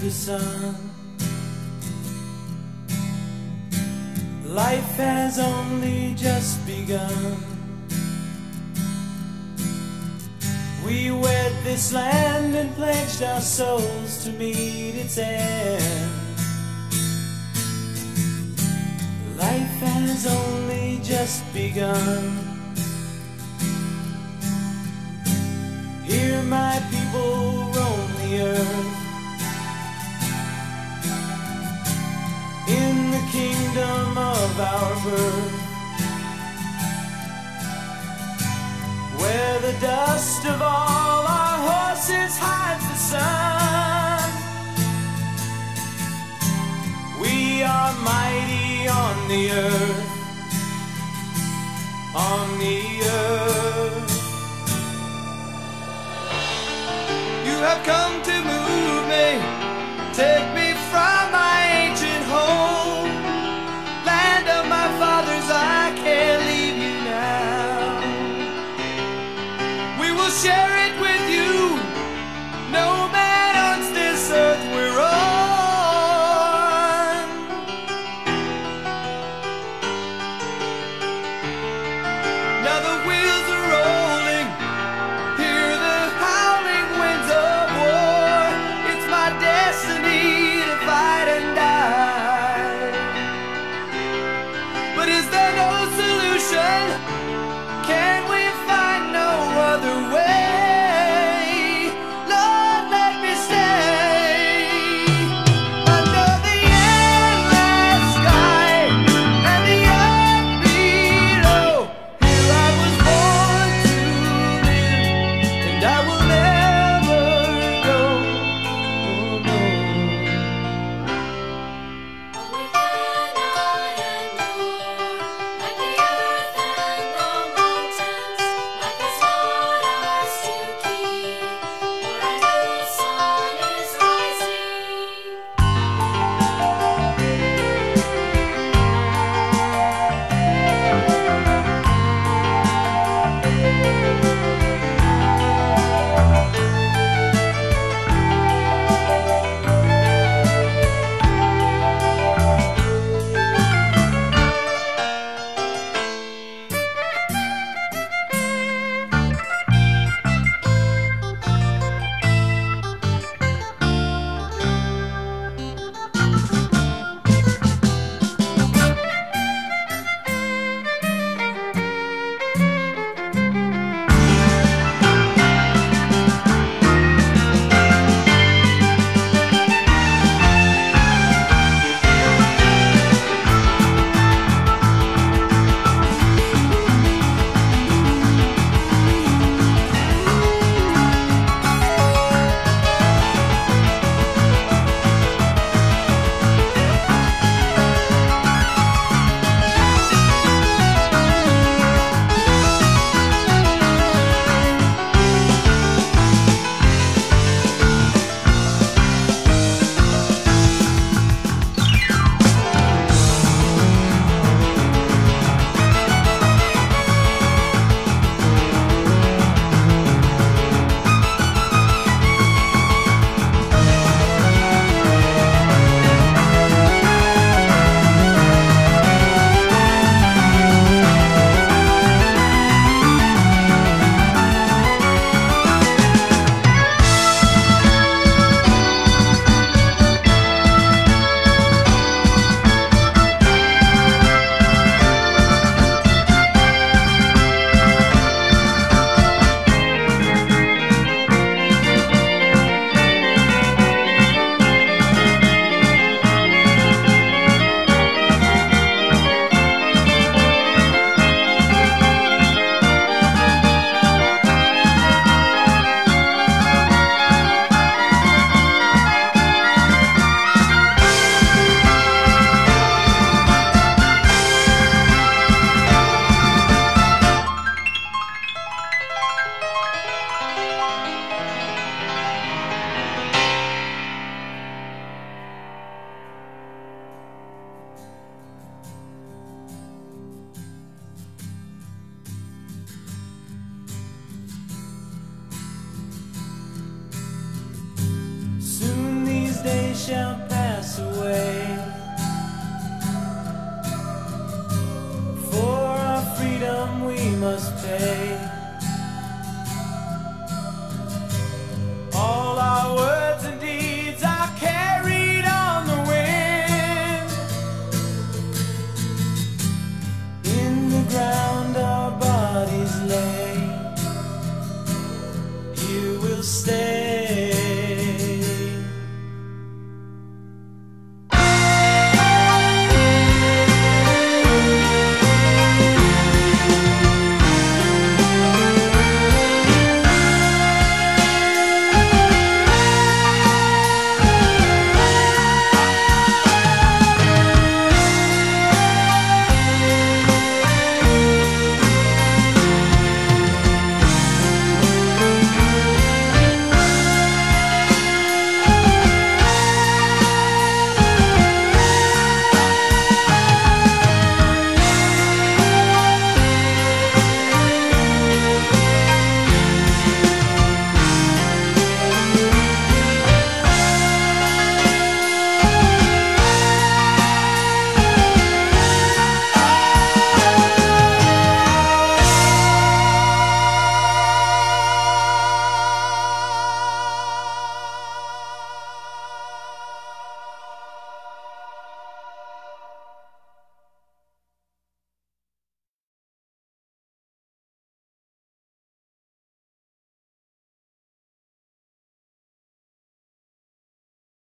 the sun. Life has only just begun. We wed this land and pledged our souls to meet its end. Life has only just begun. Hear my people roam the earth in the kingdom of our birth, where the dust of all our horses hides the sun. We are mighty on the earth, on the earth. You have come to move me, take me from my ancient home, land of my fathers. I can't leave you now. We will share it with you, no man on this earth we're on. Now the wheels are rolling, hear the howl. Dead. shall pass away, for our freedom we must pay.